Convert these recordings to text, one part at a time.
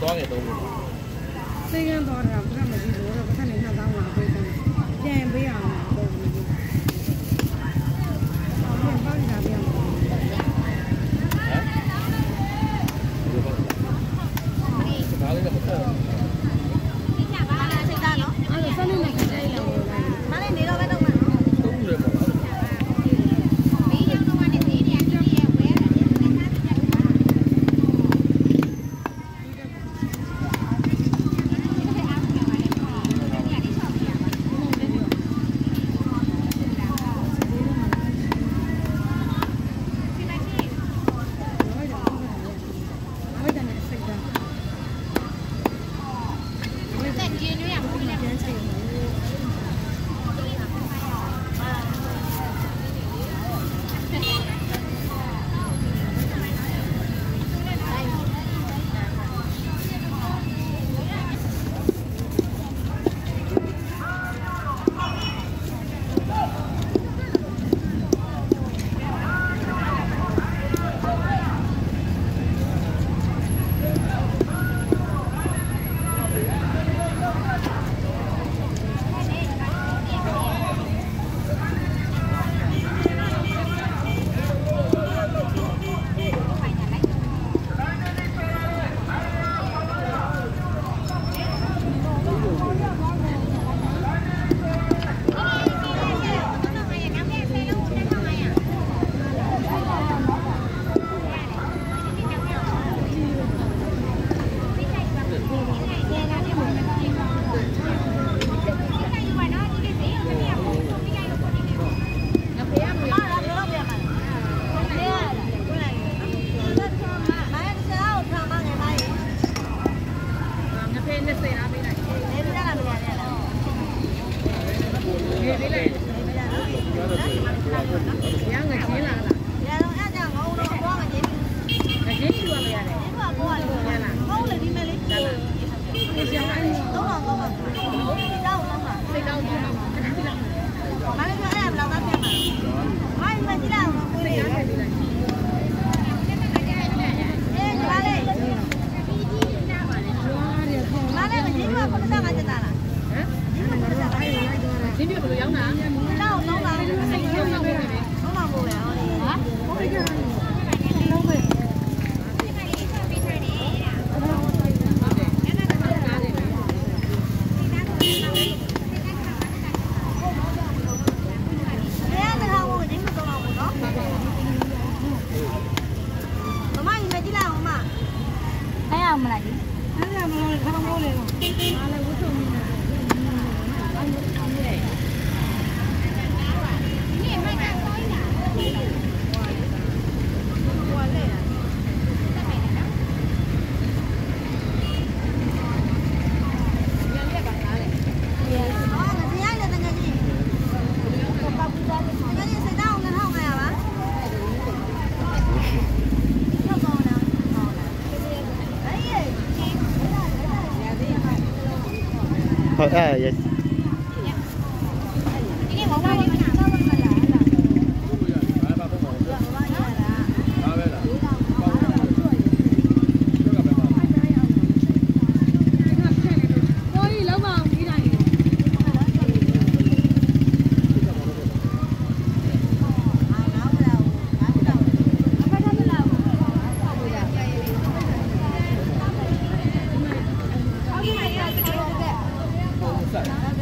多给都不少。这个多少？不看没几多少，不看你看咱往回看，见也不一样了，都不一样。啊，面包啥变化？啊？有吧？哪里那么多？俺这山里那个在养的。哪里你老板都买？都不对嘛。 Yes. Thank you.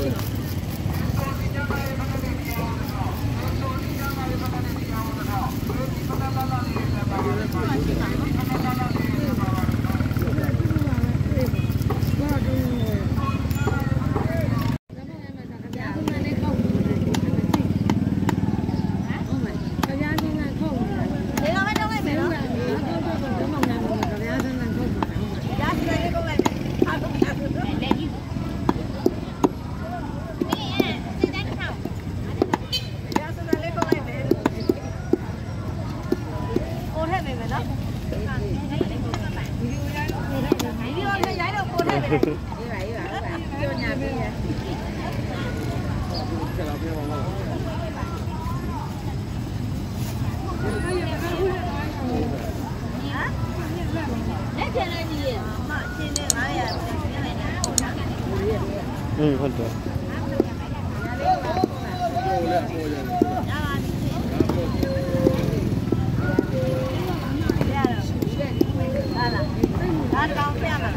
啊，高片了。